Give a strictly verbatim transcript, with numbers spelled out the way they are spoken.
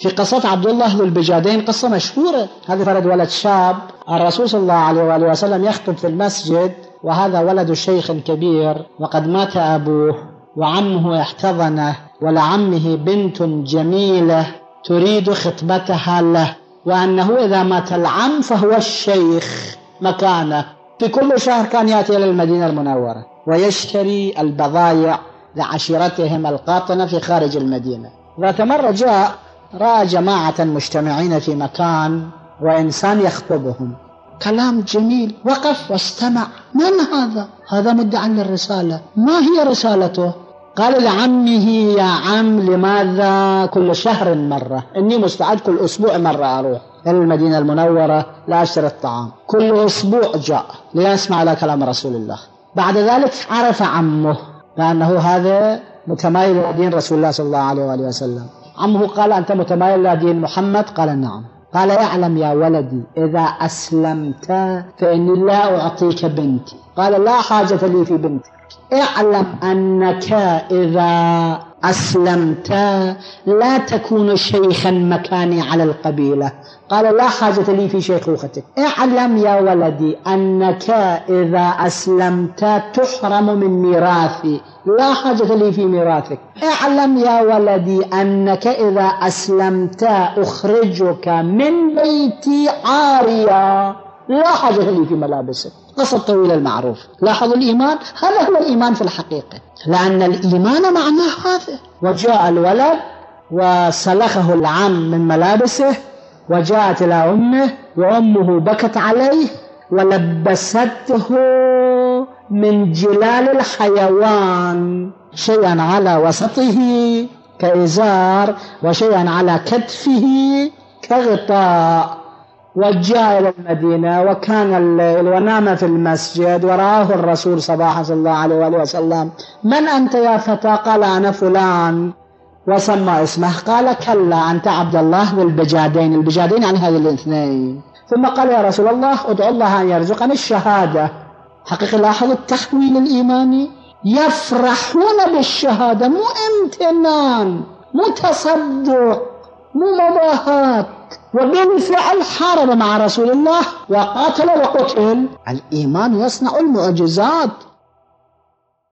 في قصة عبد الله ذي البجادين، قصة مشهورة. هذا فرد ولد شاب، الرسول صلى الله عليه وآله وسلم يخطب في المسجد، وهذا ولد شيخ كبير وقد مات أبوه، وعمه احتضنه، ولعمه بنت جميلة تريد خطبتها له، وأنه إذا مات العم فهو الشيخ مكانه. في كل شهر كان يأتي إلى المدينة المنورة ويشتري البضائع لعشيرتهم القاطنة في خارج المدينة. ذات مرة جاء رأى جماعة مجتمعين في مكان وإنسان يخطبهم كلام جميل، وقف واستمع. من هذا؟ هذا مدعي للرسالة، ما هي رسالته؟ قال لعمه: يا عم، لماذا كل شهر مرة؟ إني مستعد كل أسبوع مرة أروح إلى المدينة المنورة لأشتري الطعام. كل أسبوع جاء ليسمع على كلام رسول الله. بعد ذلك عرف عمه لأنه هذا متمايل لدين رسول الله صلى الله عليه وآله وسلم. عمه قال: أنت متمايل لدين محمد؟ قال: نعم. قال: اعلم يا ولدي، إذا أسلمت فإني لا أعطيك بنتي. قال: لا حاجة لي في بنتك، اعلم أنك إذا أسلمت لا تكون شيخا مكاني على القبيلة. قال: لا حاجة لي في شيخوختك، اعلم يا ولدي أنك إذا أسلمت تحرم من ميراثي، لا حاجة لي في ميراثك. اعلم يا ولدي أنك إذا أسلمت أخرجك من بيتي عارية، لا حاجة لي في ملابسك. قصة طويلة المعروف. لاحظوا الإيمان، هذا هو الإيمان في الحقيقة، لأن الإيمان معناه هذا. وجاء الولد وسلخه العم من ملابسه، وجاءت إلى أمه، وأمه بكت عليه ولبسته من جلال الحيوان شيئا على وسطه كإزار، وشيئا على كتفه كغطاء. وجاء إلى المدينة وكان الليل، ونام في المسجد، ورآه الرسول صباحا صلى الله عليه وآله وسلم. من أنت يا فتى؟ قال: أنا فلان، وسمى اسمه. قال: كلا، أنت عبد الله ذي البجادين. البجادين يعني هذه الاثنين. ثم قال: يا رسول الله، ادعو الله أن يرزقني الشهادة. حقيقة لاحظوا التحويل الإيماني، يفرحون بالشهادة، مو امتنان، مو تصدق، مو مباهات. وبالفعل حارب مع رسول الله وقاتل وقتل. الإيمان يصنع المعجزات.